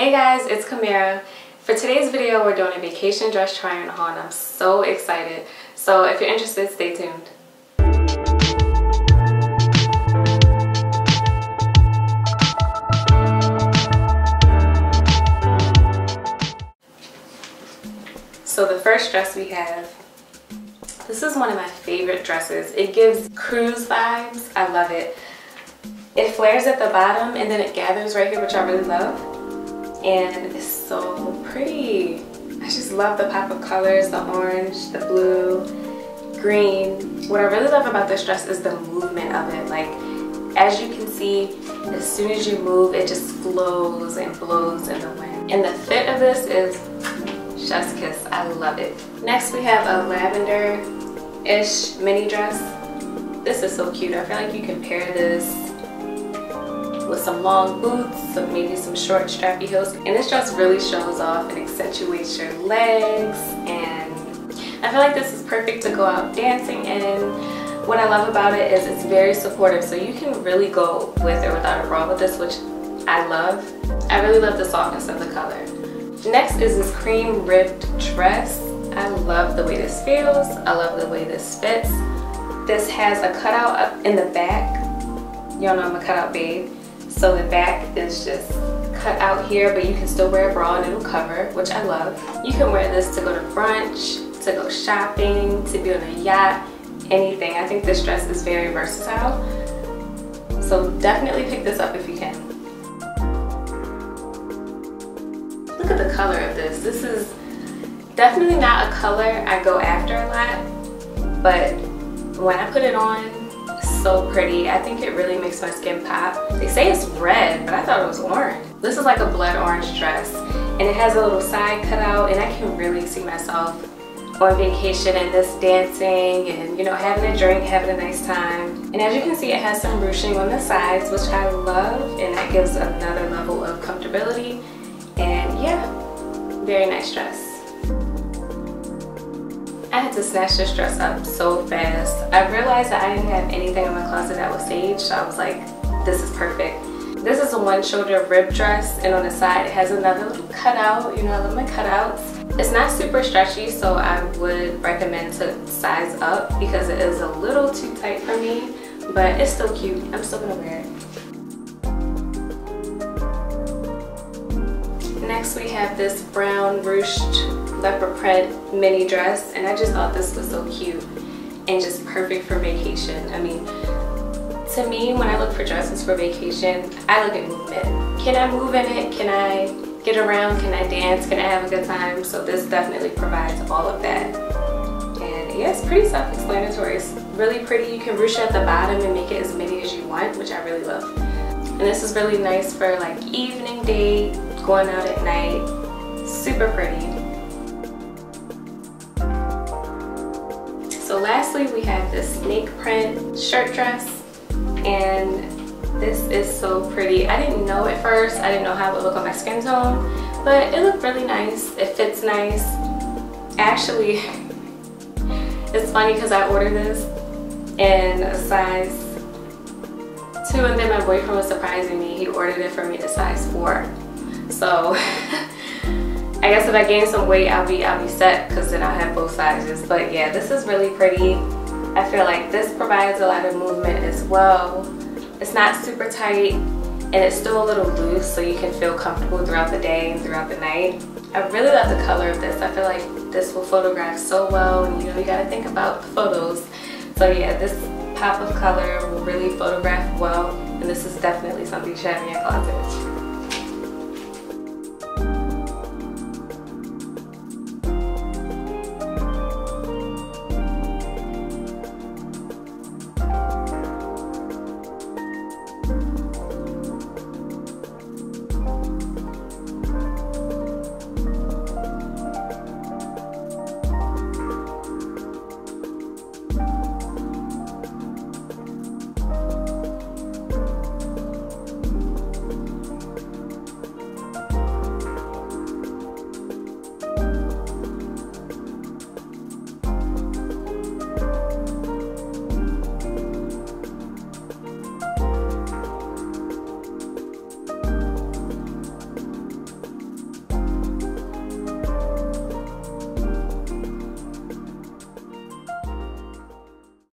Hey guys, it's Kamera. For today's video, we're doing a vacation dress try on haul and I'm so excited. So if you're interested, stay tuned. So the first dress we have, this is one of my favorite dresses. It gives cruise vibes, I love it. It flares at the bottom and then it gathers right here, which I really love. And it's so pretty. I just love the pop of colors, the orange, the blue, green. What I really love about this dress is the movement of it. Like, as you can see, as soon as you move, it just flows and blows in the wind. And the fit of this is chef's kiss. I love it. Next we have a lavender-ish mini dress. This is so cute. I feel like you can pair this with some long boots, so maybe some short strappy heels. And this dress really shows off and accentuates your legs. And I feel like this is perfect to go out dancing in. What I love about it is it's very supportive, so you can really go with or without a bra with this, which I love. I really love the softness of the color. Next is this cream ribbed dress. I love the way this feels. I love the way this fits. This has a cutout up in the back. Y'all know I'm a cutout babe. So the back is just cut out here, but you can still wear a bra and it'll cover, which I love. You can wear this to go to brunch, to go shopping, to be on a yacht, anything. I think this dress is very versatile. So definitely pick this up if you can. Look at the color of this. This is definitely not a color I go after a lot, but when I put it on, it's so pretty. I think it really makes my skin pop. They say it's red, but I thought it was orange. This is like a blood orange dress, and it has a little side cutout, and I can really see myself on vacation and this dancing and, you know, having a drink, having a nice time. And as you can see, it has some ruching on the sides, which I love, and that gives another level of comfortability. And yeah, very nice dress. I had to snatch this dress up so fast. I realized that I didn't have anything in my closet that was sage, so I was like, this is perfect. This is a one-shoulder rib dress, and on the side it has another little cutout. You know, I love my cutouts. It's not super stretchy, so I would recommend to size up because it is a little too tight for me, but it's still cute. I'm still gonna wear it. Next we have this brown ruched leopard print mini dress, and I just thought this was so cute and just perfect for vacation. I mean, to me, when I look for dresses for vacation, I look at movement. Can I move in it? Can I get around? Can I dance? Can I have a good time? So this definitely provides all of that. And yeah, it's pretty self-explanatory. It's really pretty. You can ruche at the bottom and make it as many as you want, which I really love. And this is really nice for like evening date, going out at night. Super pretty. So lastly we have this snake print shirt dress, and this is so pretty. I didn't know at first, I didn't know how it would look on my skin tone, but it looked really nice. It fits nice. Actually, it's funny because I ordered this in a size 2, and then my boyfriend was surprising me. He ordered it for me to size 4. So I guess if I gain some weight, I'll be set, because then I'll have both sizes. But yeah, this is really pretty. I feel like this provides a lot of movement as well. It's not super tight, and it's still a little loose, so you can feel comfortable throughout the day and throughout the night. I really love the color of this. I feel like this will photograph so well, and you know, you gotta think about the photos. So yeah, this pop of color will really photograph well, and this is definitely something you should have in your closet.